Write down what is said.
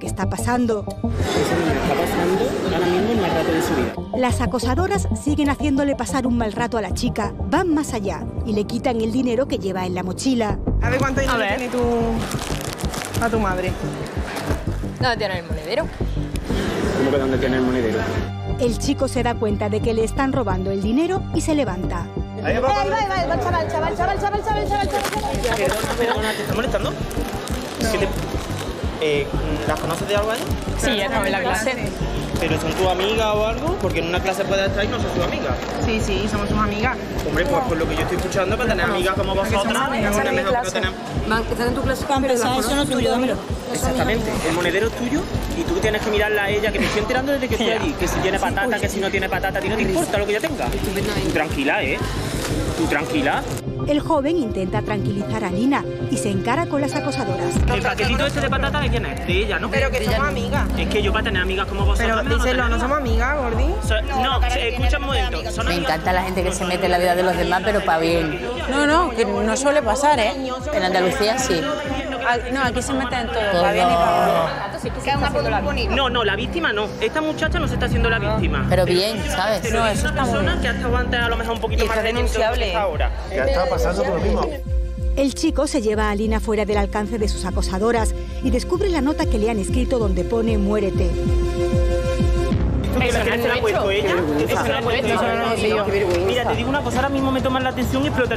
¿Qué está pasando? Esa niña está pasando ahora mismo un mal rato de su vida. Las acosadoras siguen haciéndole pasar un mal rato a la chica. Van más allá y le quitan el dinero que lleva en la mochila. A ver cuánto dinero tiene a tu madre. ¿Dónde tiene el monedero? ¿Cómo que dónde tiene el monedero? El chico se da cuenta de que le están robando el dinero y se levanta. Ahí va, chaval. Perdona, ¿te está molestando? ¿Las conoces de algo ahí? Sí, ya estaba en la clase. ¿Pero son tu amiga o algo? Porque en una clase puedes estar y no son tu amiga. Sí, somos sus amigas. Hombre, pues por lo que yo estoy escuchando, para tener amigas como vosotras, es mejor que tenemos. Están en tu clase, pero eso no es tuyo, dámelo. Exactamente, el monedero es tuyo y tú tienes que mirarla a ella, que te estoy enterando desde que estoy allí. Que si tiene patata, que si no tiene patata, a ti no te importa lo que ella tenga. Tú tranquila, tú tranquila. El joven intenta tranquilizar a Lina y se encara con las acosadoras. El paquetito este de patata, ¿de quién es? De ella, ¿no? Pero que somos amigas. Es que yo para tener amigas como vosotras... Pero díselo, ¿no somos amigas, Gordi? No, escucha un momento. Me encanta la gente que se mete en la vida de los demás, pero para bien. No, que no suele pasar, ¿eh? En Andalucía sí. No, aquí se meten todos, para bien y para mal. No, la víctima no. Esta muchacha no se está haciendo la víctima. Pero bien, ¿sabes? No, eso está muy bien. Que ha estado antes a lo mejor un poquito más denunciable ahora. Que ha estado pasando por lo mismo. El chico se lleva a Lina fuera del alcance de sus acosadoras y descubre la nota que le han escrito donde pone muérete. ¿Eso no lo ha puesto ella? Eso no lo ha puesto. Mira, te digo una cosa, ahora mismo me toman la atención y explotan.